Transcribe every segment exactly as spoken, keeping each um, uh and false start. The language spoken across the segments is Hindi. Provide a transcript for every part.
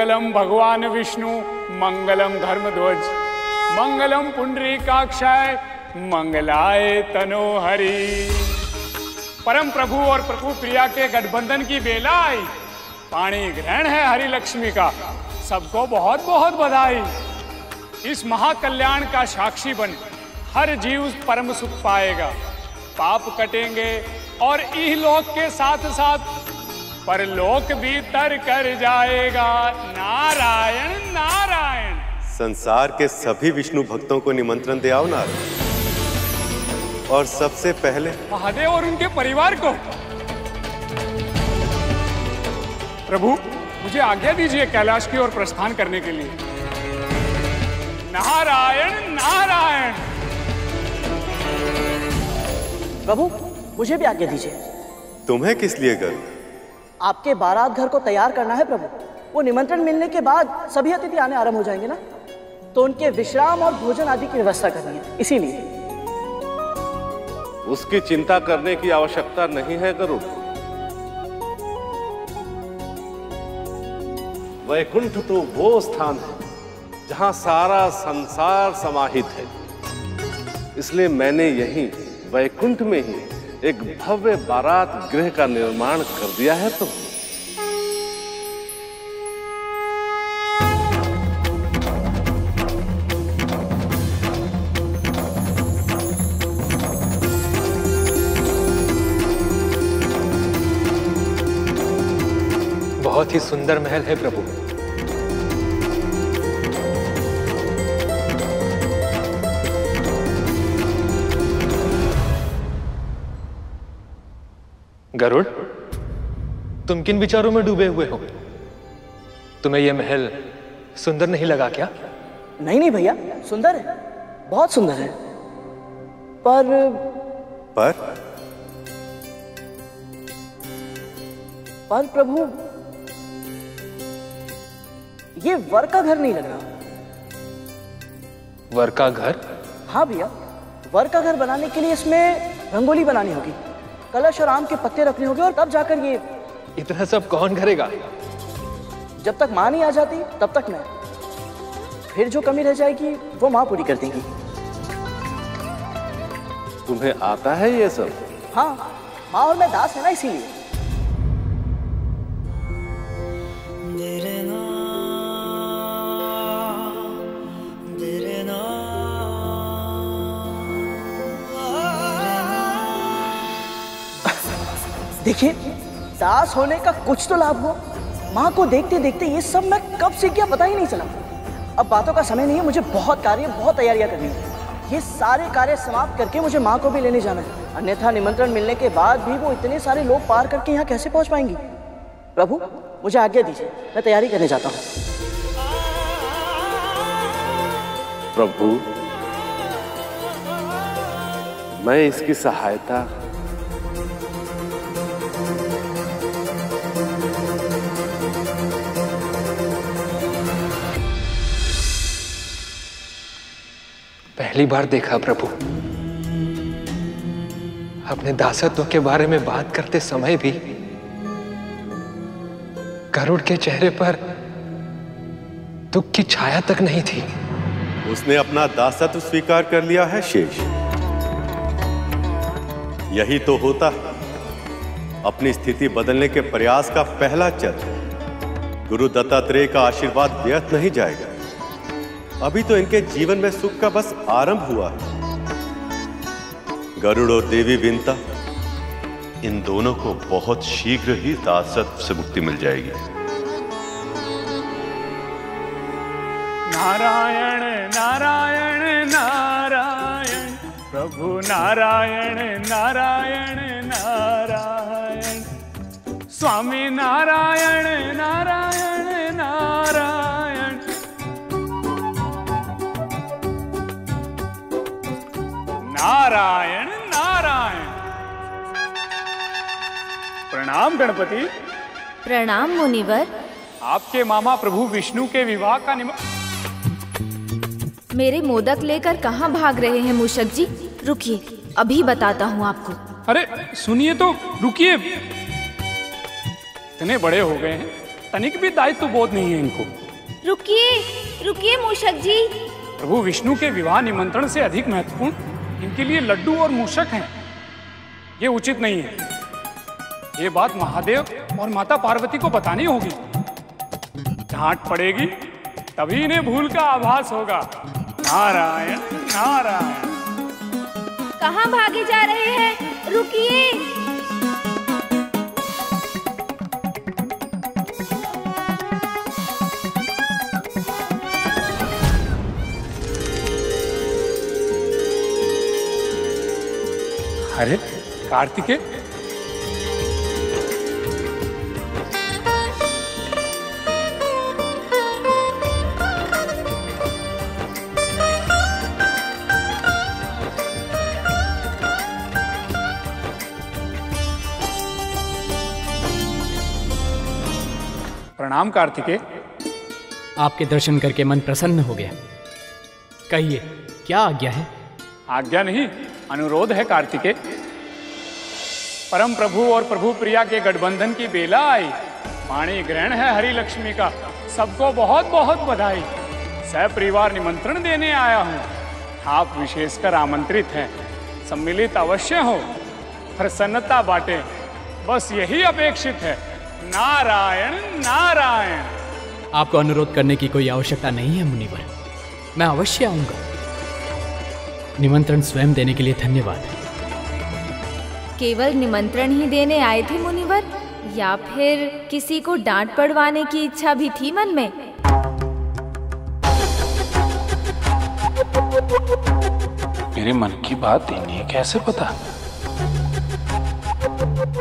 मंगलम भगवान विष्णु, मंगलम धर्मध्वज, मंगलम पुंडरीकाक्षाय, मंगलाय तनोहरि। परम प्रभु और प्रभु प्रिया के गठबंधन की बेला आई, पाणी ग्रहण है हरि लक्ष्मी का। सबको बहुत बहुत बधाई। इस महाकल्याण का साक्षी बन हर जीव परम सुख पाएगा। पाप कटेंगे और इहलोक के साथ साथ परलोक भी तर कर जाएगा। नारायण नारायण। संसार के सभी विष्णु भक्तों को निमंत्रण दे आओ नारद, और सबसे पहले महादेव और उनके परिवार को। प्रभु मुझे आज्ञा दीजिए कैलाश की ओर प्रस्थान करने के लिए। नारायण नारायण। प्रभु मुझे भी आज्ञा दीजिए। तुम्हें किस लिए गरुड़? आपके बारात घर को तैयार करना है प्रभु। वो निमंत्रण मिलने के बाद सभी अतिथि आने आरंभ हो जाएंगे ना, तो उनके विश्राम और भोजन आदि की व्यवस्था करनी है, इसीलिए। उसकी चिंता करने की आवश्यकता नहीं है गरुड़। वैकुंठ तो वो स्थान है जहाँ सारा संसार समाहित है, इसलिए मैंने यही वैकुंठ में ही एक भव्य बारात गृह का निर्माण कर दिया है। तो बहुत ही सुंदर महल है प्रभु। गरुड़, तुम किन विचारों में डूबे हुए हो? तुम्हें यह महल सुंदर नहीं लगा क्या? नहीं नहीं भैया, सुंदर है, बहुत सुंदर है। पर पर पर प्रभु ये वर का घर नहीं लग रहा। वर का घर? हाँ भैया, वर का घर बनाने के लिए इसमें रंगोली बनानी होगी, कलश और आम के पत्ते रखने होंगे, और तब जाकर ये। इतना सब कौन करेगा? जब तक माँ नहीं आ जाती तब तक मैं। फिर जो कमी रह जाएगी वो माँ पूरी कर देंगी। तुम्हें आता है ये सब? हाँ, माँ और मैं दास है ना, इसीलिए। देखिए, दास होने का कुछ तो लाभ हो। माँ को देखते देखते ये सब मैं कब सीख गया पता ही नहीं चला। अब बातों का समय नहीं है, मुझे बहुत कार्य, बहुत तैयारियां करनी है। ये सारे कार्य समाप्त करके मुझे माँ को भी लेने जाना है, अन्यथा निमंत्रण मिलने के बाद भी वो इतने सारे लोग पार करके यहाँ कैसे पहुँच पाएंगी। प्रभु मुझे आज्ञा दीजिए, मैं तैयारी करने जाता हूँ। प्रभु मैं इसकी सहायता पहली बार देखा प्रभु। अपने दासत्व के बारे में बात करते समय भी गरुड़ के चेहरे पर दुख की छाया तक नहीं थी। उसने अपना दासत्व स्वीकार कर लिया है शेष। यही तो होता है अपनी स्थिति बदलने के प्रयास का पहला चरण। गुरु दत्तात्रेय का आशीर्वाद व्यर्थ नहीं जाएगा। अभी तो इनके जीवन में सुख का बस आरंभ हुआ है। गरुड़ और देवी विंता, इन दोनों को बहुत शीघ्र ही दासत्व से मुक्ति मिल जाएगी। नारायण नारायण नारायण प्रभु नारायण नारायण नारायण स्वामी नारायण नारायण नारायण। नारायण नारायण। प्रणाम गणपति। प्रणाम मुनिवर। आपके मामा प्रभु विष्णु के विवाह का निमंत्रण। मेरे मोदक लेकर कहाँ भाग रहे हैं मूषक जी? रुकिए, अभी बताता हूँ आपको। अरे सुनिए तो, रुकिए। इतने बड़े हो गए हैं, तनिक भी दायित्व बोध नहीं है इनको। रुकिए, रुकिए मूषक जी। प्रभु विष्णु के विवाह निमंत्रण से अधिक महत्वपूर्ण इनके लिए लड्डू और मूषक हैं। ये उचित नहीं है। ये बात महादेव और माता पार्वती को बतानी होगी। डांट पड़ेगी तभी इन्हें भूल का आभास होगा। नारायण नारायण। कहाँ भागे जा रहे हैं? रुकिए। अरे कार्तिकेय, प्रणाम कार्तिकेय। आपके दर्शन करके मन प्रसन्न हो गया। कहिए क्या आज्ञा है? आज्ञा नहीं, अनुरोध है कार्तिकेय। परम प्रभु और प्रभु प्रिया के गठबंधन की बेला आई। पाणी ग्रहण है हरि लक्ष्मी का। सबको बहुत बहुत बधाई। सपरिवार निमंत्रण देने आया हूँ। आप विशेषकर आमंत्रित हैं। सम्मिलित अवश्य हो, प्रसन्नता बांटें, बस यही अपेक्षित है। नारायण नारायण। आपको अनुरोध करने की कोई आवश्यकता नहीं है मुनिवर, मैं अवश्य आऊंगा। निमंत्रण स्वयं देने के लिए धन्यवाद। केवल निमंत्रण ही देने आए थे मुनिवर, या फिर किसी को डांट पड़वाने की इच्छा भी थी मन में? मेरे मन की बात इन्हें कैसे पता?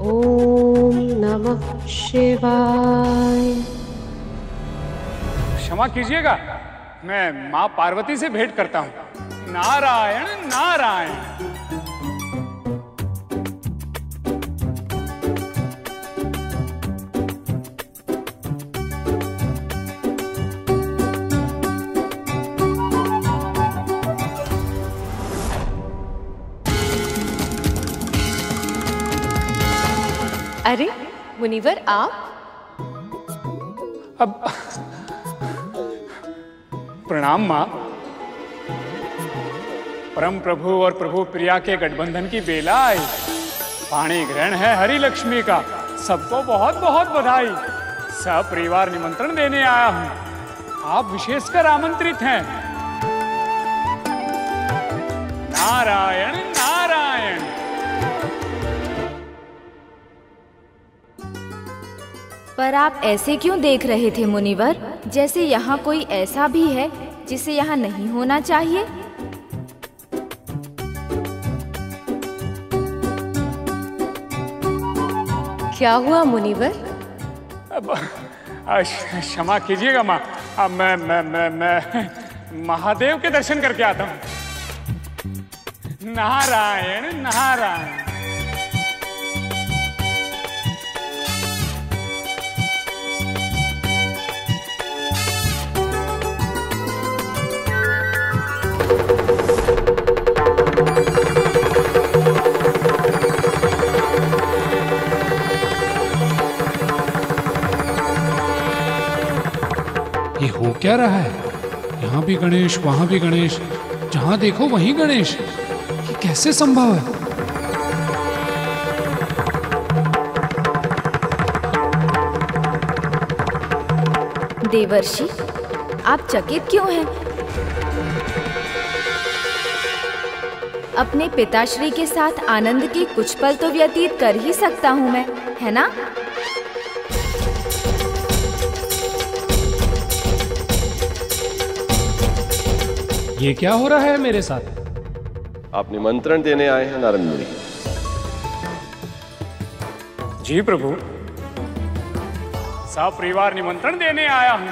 ओम नमः शिवाय। क्षमा कीजिएगा, मैं माँ पार्वती से भेंट करता हूँ। नारायण नारायण। अरे मुनिवर आप? अब प्रणाम माँ। परम प्रभु और प्रभु प्रिया के गठबंधन की बेला आई। पाणी ग्रहण है हरि लक्ष्मी का। सबको बहुत बहुत बधाई। सब परिवार निमंत्रण देने आया हूँ। आप विशेषकर आमंत्रित हैं। नारायण नारायण। पर आप ऐसे क्यों देख रहे थे मुनिवर, जैसे यहाँ कोई ऐसा भी है जिसे यहाँ नहीं होना चाहिए? क्या हुआ मुनिवर? क्षमा कीजिएगा माँ, अब मैं मैं मैं मैं महादेव के दर्शन करके आता हूँ। नारायण नारायण। वो क्या रहा है? यहाँ भी गणेश, वहाँ भी गणेश, जहाँ देखो वहीं गणेश। ये कैसे संभव है? देवर्षि आप चकित क्यों हैं? अपने पिताश्री के साथ आनंद के कुछ पल तो व्यतीत कर ही सकता हूँ मैं, है ना? ये क्या हो रहा है मेरे साथ? आप निमंत्रण देने आए हैं नारायण मुनि जी? प्रभु सपरिवार निमंत्रण देने आया हूँ।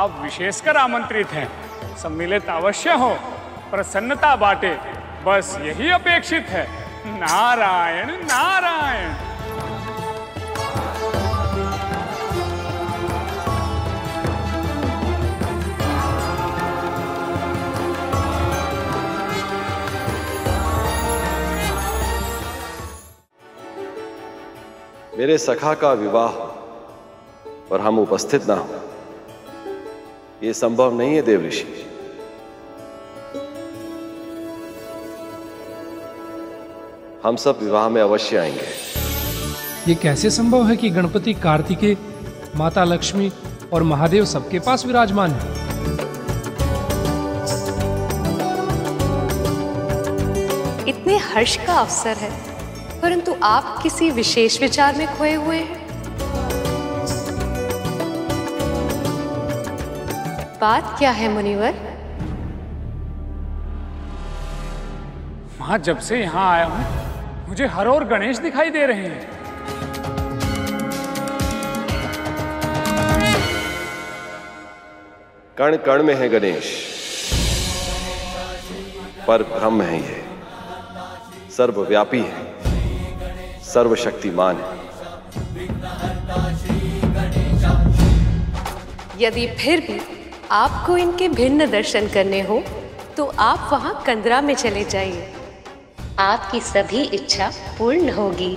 आप विशेषकर आमंत्रित हैं। सम्मिलित अवश्य हो, प्रसन्नता बांटे, बस यही अपेक्षित है। नारायण नारायण। मेरे सखा का विवाह और हम उपस्थित ना हो, ये संभव नहीं है देव ऋषि। हम सब विवाह में अवश्य आएंगे। ये कैसे संभव है कि गणपति कार्तिकेय, माता लक्ष्मी और महादेव सबके पास विराजमान है? इतने हर्ष का अवसर है, परंतु आप किसी विशेष विचार में खोए हुए हैं। बात क्या है मुनिवर? मां, जब से यहां आया हूं मुझे हर और गणेश दिखाई दे रहे हैं। कण कण में है गणेश, पर ब्रह्म है, ये सर्वव्यापी है, सर्वशक्तिमान है। यदि फिर भी आपको इनके भिन्न दर्शन करने हो तो आप वहां कंदरा में चले जाइए, आपकी सभी इच्छा पूर्ण होगी।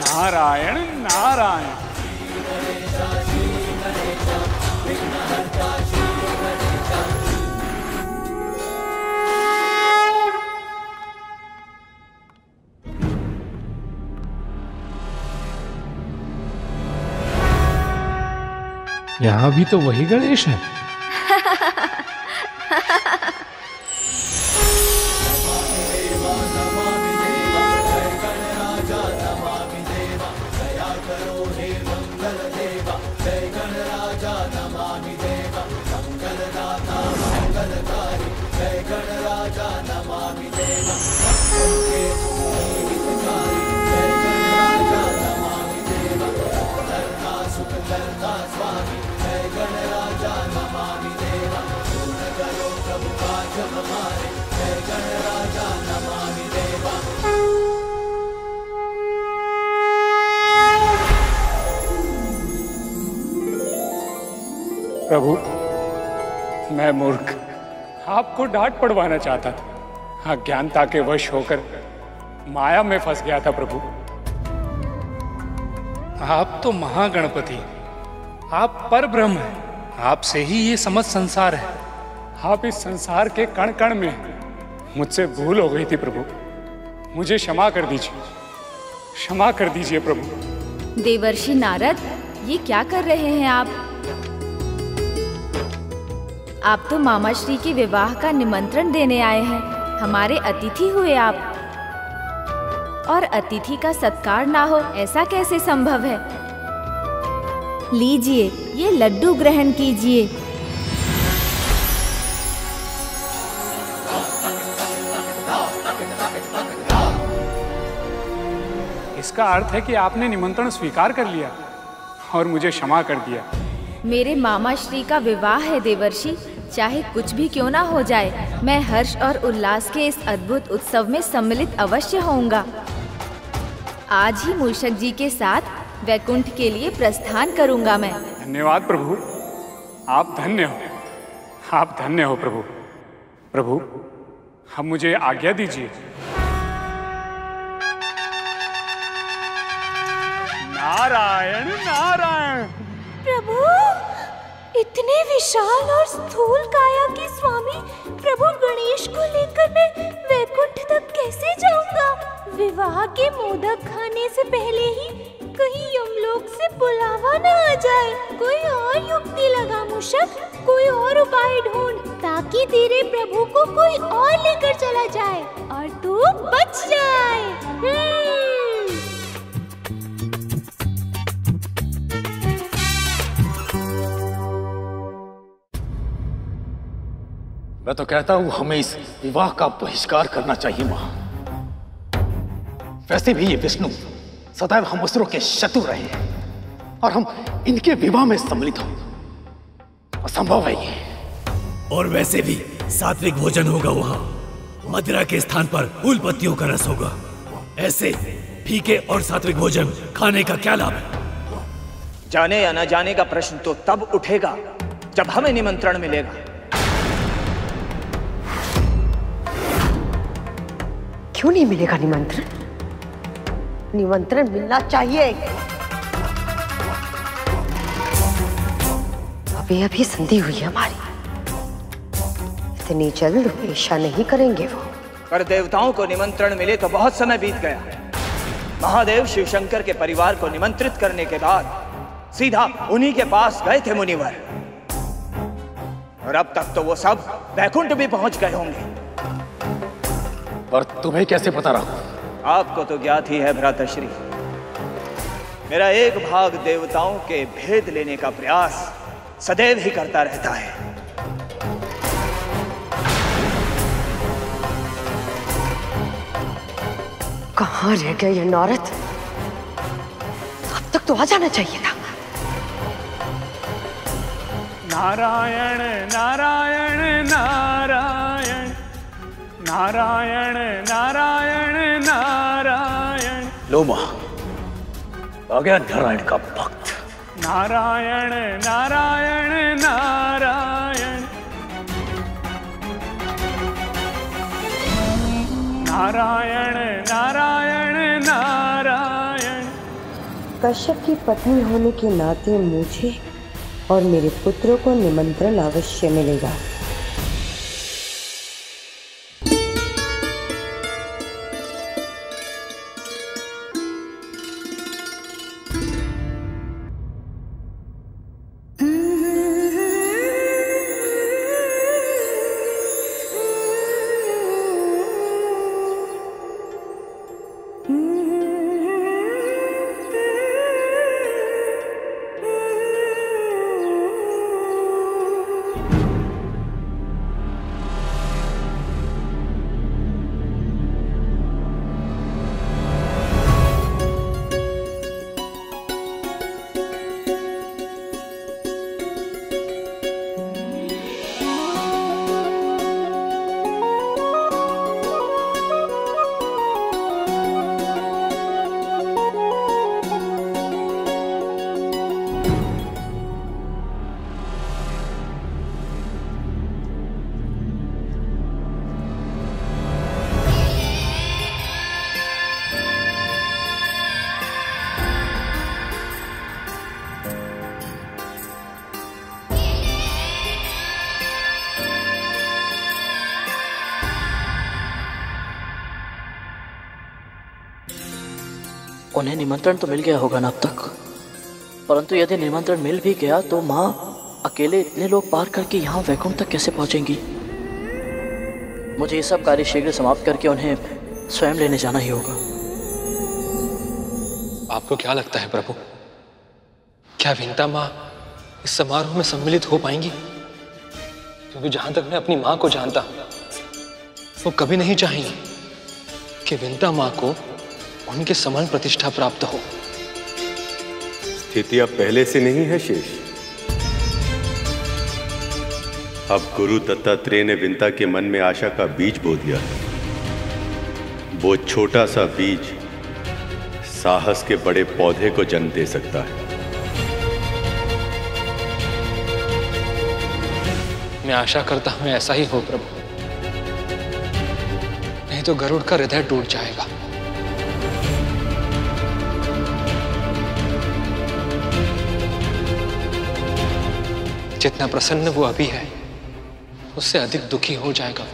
नारायण नारायण। यहाँ भी तो वही गणेश है। प्रभु, मैं मूर्ख, आपको डांट पड़वाना चाहता था। अज्ञानता के वश होकर माया में फंस गया था। प्रभु, आप तो महागणपति, आप परब्रह्म हैं, आपसे ही ये समस्त संसार है, आप इस संसार के कण कण में हैं। मुझसे भूल हो गई थी प्रभु, मुझे क्षमा कर दीजिए, क्षमा कर दीजिए प्रभु। देवर्षि नारद, ये क्या कर रहे हैं आप? आप तो मामा श्री के विवाह का निमंत्रण देने आए हैं, हमारे अतिथि हुए आप, और अतिथि का सत्कार ना हो ऐसा कैसे संभव है? लीजिए, ये लड्डू ग्रहण कीजिए। इसका अर्थ है कि आपने निमंत्रण स्वीकार कर लिया और मुझे क्षमा कर दिया। मेरे मामा श्री का विवाह है देवर्षि, चाहे कुछ भी क्यों ना हो जाए, मैं हर्ष और उल्लास के इस अद्भुत उत्सव में सम्मिलित अवश्य होऊंगा। आज ही मूषक जी के साथ वैकुंठ के लिए प्रस्थान करूंगा मैं। धन्यवाद प्रभु, आप धन्य हो, आप धन्य हो प्रभु। प्रभु, हम मुझे आज्ञा दीजिए। नारायण नारायण। प्रभु, इतने विशाल और स्थूल काया के स्वामी प्रभु गणेश को लेकर मैं वैकुंठ तक कैसे जाऊंगा? विवाह के मोदक खाने से पहले ही कहीं यमलोक से बुलावा न आ जाए। कोई और युक्ति लगा मूषक, कोई और उपाय ढूंढ, ताकि तेरे प्रभु को कोई और लेकर चला जाए और तू बच जाए। मैं तो कहता हूँ हमें इस विवाह का बहिष्कार करना चाहिए मां। वैसे भी ये विष्णु सदैव हम असुरों के शत्रु रहे हैं और हम इनके विवाह में सम्मिलित हो, असंभव है ये। और वैसे भी सात्विक भोजन होगा वहाँ, मदिरा के स्थान पर फूल पत्तियों का रस होगा। ऐसे फीके और सात्विक भोजन खाने का क्या लाभ है? जाने या ना जाने का प्रश्न तो तब उठेगा जब हमें निमंत्रण मिलेगा। क्यों नहीं मिलेगा निमंत्रण? निमंत्रण मिलना चाहिए। अभी अभी संधि हुई हमारी, इतनी जल्द पेशा नहीं करेंगे वो। पर देवताओं को निमंत्रण मिले तो बहुत समय बीत गया। महादेव शिवशंकर के परिवार को निमंत्रित करने के बाद सीधा उन्हीं के पास गए थे मुनिवर, और अब तक तो वो सब वैकुंठ भी पहुंच गए होंगे। पर तुम्हें कैसे पता रहा? आपको तो ज्ञात ही है भ्राताश्री, मेरा एक भाग देवताओं के भेद लेने का प्रयास सदैव ही करता रहता है। कहाँ रह गया ये नारद? अब तक तो आ जाना चाहिए था। नारायण नारायण नारायण नारायण नारायण नारायण। लो मां, आ गया नारायण का भक्त। नारायण नारायण नारायण नारायण नारायण नारायण। कश्यप की पत्नी होने के नाते मुझे और मेरे पुत्रों को निमंत्रण अवश्य मिलेगा। उन्हें निमंत्रण तो मिल गया होगा ना अब तक, परंतु यदि निमंत्रण मिल भी गया तो माँ अकेले इतने लोग पार करके यहाँ वैकुंठ तक कैसे पहुँचेंगी? मुझे ये सब कार्य शीघ्र समाप्त करके उन्हें स्वयं लेने जाना ही होगा। आपको क्या लगता है प्रभु, क्या विंता माँ इस समारोह में सम्मिलित हो पाएंगी? क्योंकि जहाँ तक मैं अपनी माँ को जानता हूँ, वो कभी नहीं चाहेंगी कि विंता माँ को उनके समान प्रतिष्ठा प्राप्त हो। स्थिति अब पहले से नहीं है शेष। अब गुरु दत्तात्रेय ने विंता के मन में आशा का बीज बो दिया है। वो छोटा सा बीज साहस के बड़े पौधे को जन्म दे सकता है। मैं आशा करता हूं ऐसा ही हो प्रभु, नहीं तो गरुड़ का हृदय टूट जाएगा। जितना प्रसन्न वो अभी है, उससे अधिक दुखी हो जाएगा।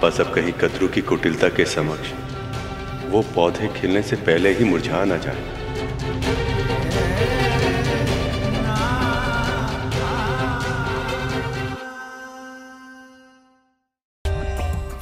बस अब कहीं कतरू की कुटिलता के समक्ष वो पौधे खिलने से पहले ही मुरझा ना जाए।